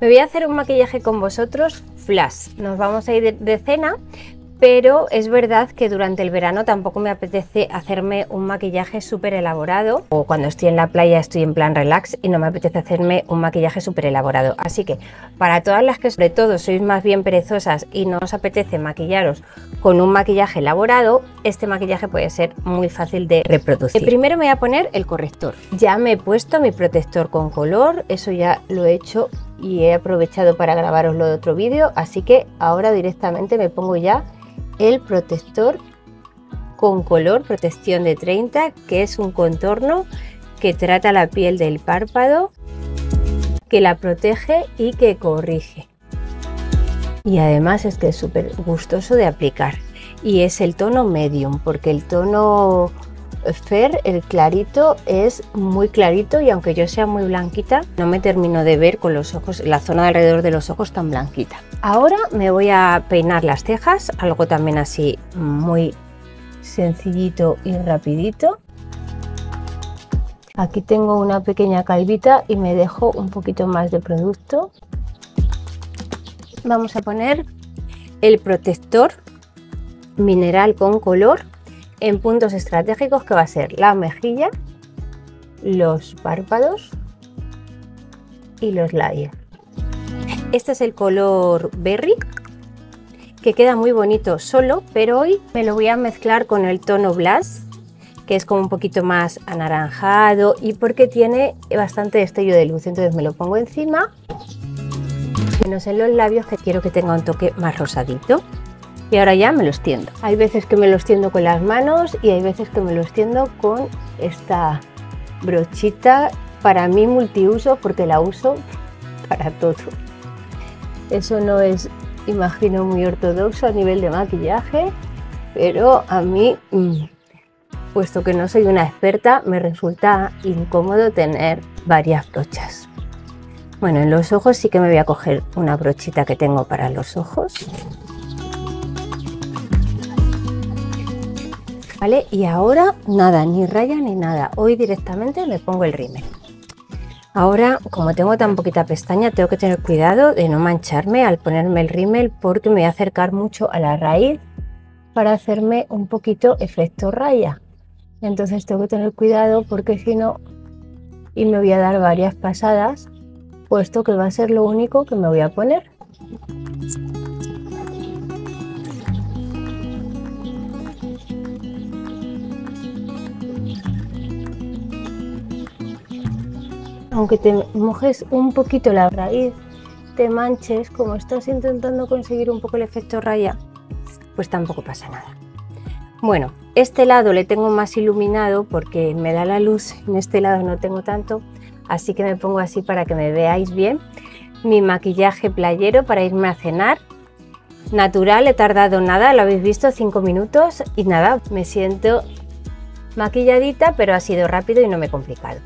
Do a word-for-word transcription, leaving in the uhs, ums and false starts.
Me voy a hacer un maquillaje con vosotros flash. Nos vamos a ir de cena, pero es verdad que durante el verano tampoco me apetece hacerme un maquillaje súper elaborado, o cuando estoy en la playa estoy en plan relax y no me apetece hacerme un maquillaje súper elaborado. Así que para todas las que sobre todo sois más bien perezosas y no os apetece maquillaros con un maquillaje elaborado, este maquillaje puede ser muy fácil de reproducir. Primero me voy a poner el corrector. Ya me he puesto mi protector con color, eso ya lo he hecho y he aprovechado para grabaros lo de otro vídeo, así que ahora directamente me pongo ya el protector con color, protección de treinta, que es un contorno que trata la piel del párpado, que la protege y que corrige. Y además es que es súper gustoso de aplicar y es el tono medium, porque el tono fair, el clarito, es muy clarito y aunque yo sea muy blanquita no me termino de ver con los ojos, la zona de alrededor de los ojos tan blanquita. Ahora me voy a peinar las cejas, algo también así muy sencillito y rapidito. Aquí tengo una pequeña calvita y me dejo un poquito más de producto. Vamos a poner el protector mineral con color en puntos estratégicos, que va a ser la mejilla, los párpados y los labios. Este es el color Berry, que queda muy bonito solo, pero hoy me lo voy a mezclar con el tono Blush, que es como un poquito más anaranjado y porque tiene bastante destello de luz. Entonces me lo pongo encima, menos en los labios, que quiero que tenga un toque más rosadito. Y ahora ya me los tiendo. Hay veces que me los tiendo con las manos y hay veces que me los tiendo con esta brochita, para mí multiuso, porque la uso para todo. Eso no es, imagino, muy ortodoxo a nivel de maquillaje, pero a mí, puesto que no soy una experta, me resulta incómodo tener varias brochas. Bueno, en los ojos sí que me voy a coger una brochita que tengo para los ojos. ¿Vale? Y ahora nada, ni raya ni nada, hoy directamente me pongo el rímel. Ahora, como tengo tan poquita pestaña, tengo que tener cuidado de no mancharme al ponerme el rímel, porque me voy a acercar mucho a la raíz para hacerme un poquito efecto raya. Entonces tengo que tener cuidado, porque si no, y me voy a dar varias pasadas, puesto que va a ser lo único que me voy a poner. Aunque te mojes un poquito la raíz, te manches, como estás intentando conseguir un poco el efecto raya, pues tampoco pasa nada. Bueno, este lado le tengo más iluminado porque me da la luz, en este lado no tengo tanto, así que me pongo así para que me veáis bien. Mi maquillaje playero para irme a cenar, natural, he tardado nada, lo habéis visto, cinco minutos y nada, me siento maquilladita, pero ha sido rápido y no me he complicado.